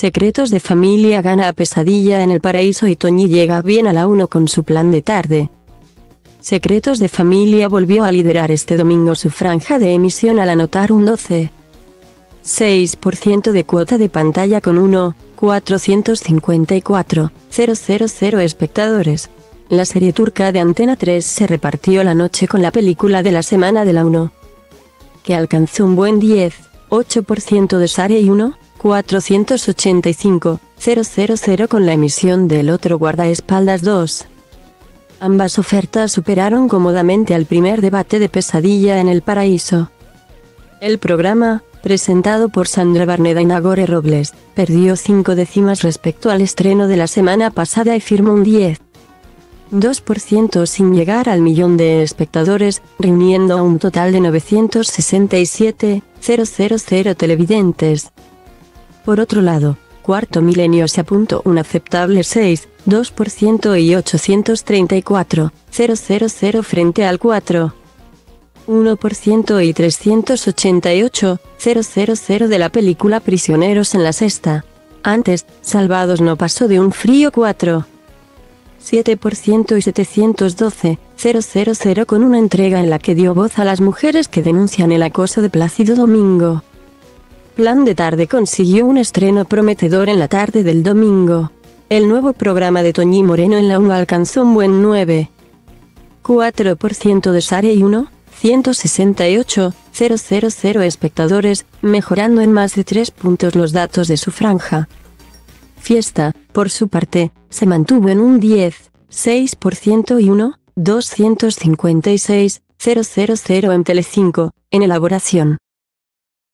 Secretos de Familia gana a Pesadilla en el Paraíso y Toñi llega bien a La 1 con su Plan de tarde. Secretos de Familia volvió a liderar este domingo su franja de emisión al anotar un 12,6% de cuota de pantalla con 1.454.000 espectadores. La serie turca de Antena 3 se repartió la noche con la película de la semana de La 1, que alcanzó un buen 10,8% de share y 1.485.000 con la emisión del otro guardaespaldas 2. Ambas ofertas superaron cómodamente al primer debate de Pesadilla en el Paraíso. El programa, presentado por Sandra Barneda y Nagore Robles, perdió 5 décimas respecto al estreno de la semana pasada y firmó un 10,2% sin llegar al millón de espectadores, reuniendo a un total de 967,000 televidentes. Por otro lado, Cuarto Milenio se apuntó un aceptable 6,2% y 834,000 frente al 4,1% y 388,000 de la película Prisioneros en la Sexta. Antes, Salvados no pasó de un frío 4,7% y 712,000 con una entrega en la que dio voz a las mujeres que denuncian el acoso de Plácido Domingo. Plan de tarde consiguió un estreno prometedor en la tarde del domingo. El nuevo programa de Toñi Moreno en La 1 alcanzó un buen 9,4% de share y 1.168.000 espectadores, mejorando en más de 3 puntos los datos de su franja. Fiesta, por su parte, se mantuvo en un 10,6% y 1.256.000 en Tele5, en elaboración.